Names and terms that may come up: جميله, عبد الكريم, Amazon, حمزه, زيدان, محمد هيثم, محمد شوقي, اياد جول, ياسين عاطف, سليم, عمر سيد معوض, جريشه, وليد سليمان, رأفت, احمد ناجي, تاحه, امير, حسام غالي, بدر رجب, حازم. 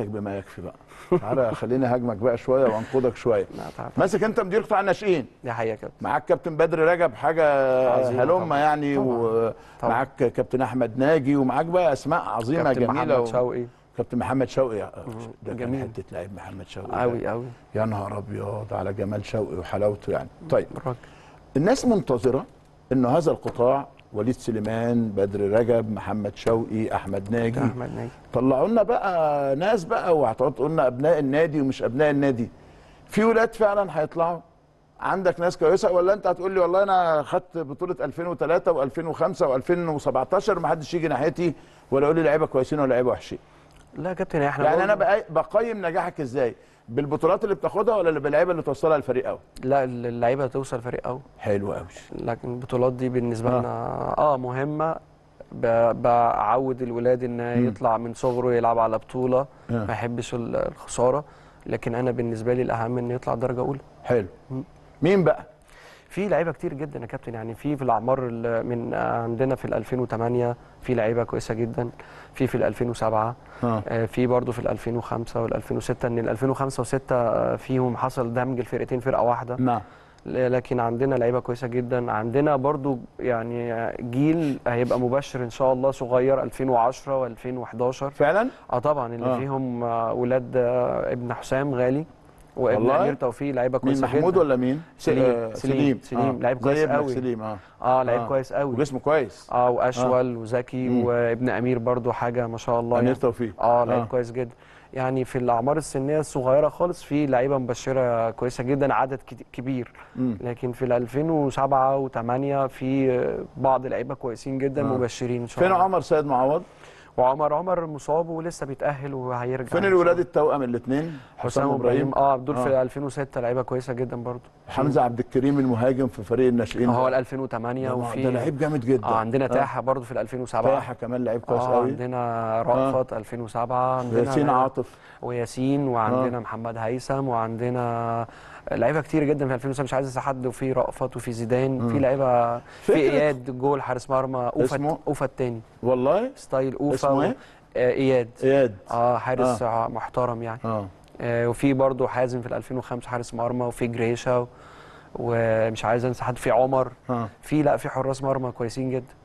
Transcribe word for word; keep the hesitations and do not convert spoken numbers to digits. ستك بما يكفي بقى. تعالى خليني هاجمك بقى شويه وانقضك شويه. ماسك انت مدير قطاع الناشئين. دي حقيقه كابتن. معاك كابتن بدر رجب حاجه هلمه يعني، ومعاك كابتن احمد ناجي، ومعاك بقى اسماء عظيمه كابتن جميله. كابتن محمد شوقي. كابتن محمد شوقي ده جميل. حته لعيب محمد شوقي قوي قوي. يا نهار ابيض على جمال شوقي وحلاوته يعني. طيب راجل. الناس منتظره ان هذا القطاع، وليد سليمان، بدر رجب، محمد شوقي، احمد ناجي، احمد ناجي طلعوا لنا بقى ناس بقى، وهتقعدوا تقول لنا ابناء النادي ومش ابناء النادي. في ولاد فعلا هيطلعوا، عندك ناس كويسه، ولا انت هتقول لي والله انا خدت بطوله ألفين وثلاثة وألفين وخمسة وألفين وسبعتاشر ما حدش يجي ناحيتي ولا يقول لي لعيبه كويسين ولا لعيبه وحشين؟ لا يا كابتن احنا يعني انا بقى بقيم نجاحك ازاي؟ بالبطولات اللي بتاخدها ولا باللعيبه اللي توصلها لفريق قوي؟ لا اللعيبه توصل فريق قوي. حلو قوي. لكن البطولات دي بالنسبه لنا اه مهمه، بعود الولاد انه يطلع من صغره يلعب على بطوله، ما يحبش الخساره، لكن انا بالنسبه لي الاهم انه يطلع درجه اولى. حلو. م. مين بقى؟ في لعيبه كتير جدا يا كابتن، يعني في في الاعمار من عندنا في ألفين وثمانية في لعيبه كويسه جدا، في في ألفين وسبعة آه. في برضه في ألفين وخمسة وألفين وستة، ان ألفين وخمسة وستة فيهم حصل دمج الفرقتين فرقه واحده. نعم. لكن عندنا لعيبه كويسه جدا، عندنا برضه يعني جيل هيبقى مبشر ان شاء الله صغير ألفين وعشرة وألفين وحداشر فعلا؟ اه طبعا اللي آه. فيهم ولاد ابن حسام غالي وابن امير توفيق، لعيبه كويسه جدا. مين محمود ولا مين؟ سليم. سليم سليم لعيب كويس قوي. سليم اه اه لعيب كويس قوي وجسمه كويس اه واشول وذكي، وابن امير برضو حاجه ما شاء الله. امير توفيق اه لعيب كويس جدا. يعني في الاعمار السنيه الصغيره خالص في لعيبه مبشره كويسه جدا، عدد كبير. لكن في ألفين وسبعة وثمانية في بعض لعيبه كويسين جدا مبشرين ان شاء الله. فين عمر سيد معوض؟ وعمر عمر مصاب ولسه بيتاهل وهيرجع. فين الولاد التوأم الاثنين؟ حسام وابراهيم اه دول آه. في ألفين وستة لعيبه كويسه جدا برضه. حمزه عبد الكريم المهاجم في فريق الناشئين هو ألفين وثمانية، وفي ده لعيب جامد جدا. آه عندنا تاحه آه. برضه في ألفين وسبعة. تاحه كمان لعيب كويس قوي. آه عندنا رأفت آه. ألفين وسبعة، عندنا ياسين عاطف وياسين، وعندنا آه. محمد هيثم، وعندنا لعيبه كتير جدا في ألفين وسبعة مش عايز انسى حد، وفي رأفت وفي زيدان، في لعيبه، في اياد جول حارس مرمى اوفا اوفا الثاني والله ستايل اوفا اسمه ايه؟ آه اياد اياد اه حارس آه. محترم يعني آه. آه وفي برضه حازم في ألفين وخمسة حارس مرمى، وفي جريشه، ومش عايز انسى حد، في عمر آه. في لا في حراس مرمى كويسين جدا.